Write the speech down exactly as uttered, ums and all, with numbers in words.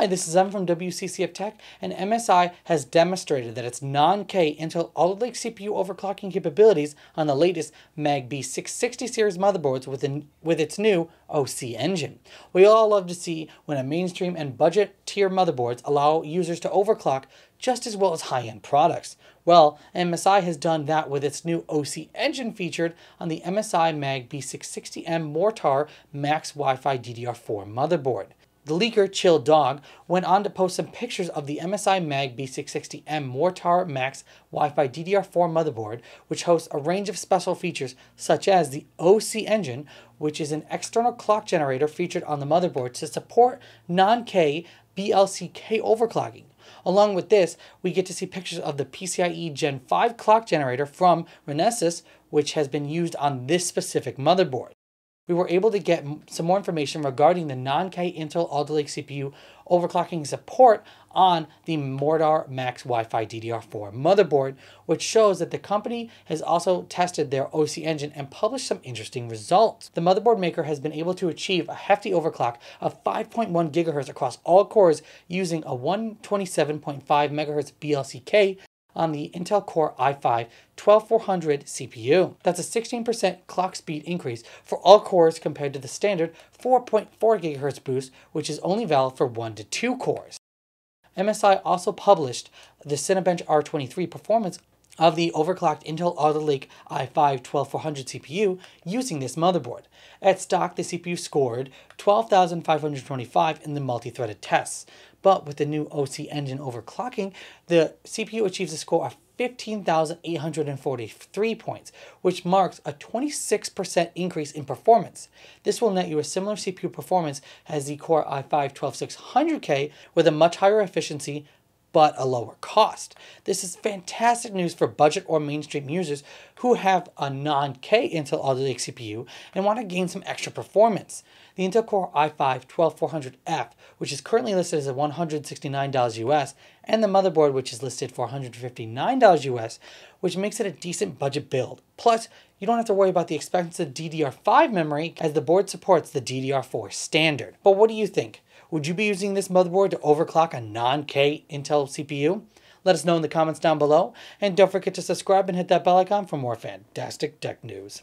Hi, this is Em from W C C F Tech, and M S I has demonstrated that its non-K Intel Alder Lake C P U overclocking capabilities on the latest MAG B six sixty series motherboards with, an, with its new O C engine. We all love to see when a mainstream and budget tier motherboards allow users to overclock just as well as high-end products. Well, M S I has done that with its new O C engine featured on the M S I MAG B six sixty M Mortar Max Wi-Fi D D R four motherboard. The leaker Chill Dog went on to post some pictures of the M S I MAG B six sixty M Mortar Max Wi-Fi D D R four motherboard, which hosts a range of special features such as the O C engine, which is an external clock generator featured on the motherboard to support non-K B L C K overclocking. Along with this, we get to see pictures of the PCIe Gen five clock generator from Renesas, which has been used on this specific motherboard. We were able to get some more information regarding the non-K Intel Alder Lake C P U overclocking support on the Mortar Max Wi-Fi D D R four motherboard, which shows that the company has also tested their O C engine and published some interesting results. The motherboard maker has been able to achieve a hefty overclock of five point one gigahertz across all cores using a one twenty-seven point five megahertz B L C K on the Intel Core i five twelve four hundred C P U. That's a sixteen percent clock speed increase for all cores compared to the standard four point four gigahertz boost, which is only valid for one to two cores. M S I also published the Cinebench R twenty-three performance of the overclocked Intel Alder Lake i five twelve four hundred C P U using this motherboard. At stock, the C P U scored twelve thousand five hundred twenty-five in the multi-threaded tests, but with the new O C engine overclocking, the C P U achieves a score of fifteen thousand eight hundred forty-three points, which marks a twenty-six percent increase in performance. This will net you a similar C P U performance as the Core i five twelve six hundred K with a much higher efficiency but a lower cost. This is fantastic news for budget or mainstream users who have a non-K Intel Alder Lake C P U and want to gain some extra performance. The Intel Core i five twelve four hundred F, which is currently listed as one hundred sixty-nine dollars U S, and the motherboard, which is listed for one hundred fifty-nine dollars U S, which makes it a decent budget build. Plus, you don't have to worry about the expensive D D R five memory as the board supports the D D R four standard. But what do you think? Would you be using this motherboard to overclock a non-K Intel C P U? Let us know in the comments down below, and don't forget to subscribe and hit that bell icon for more fantastic tech news.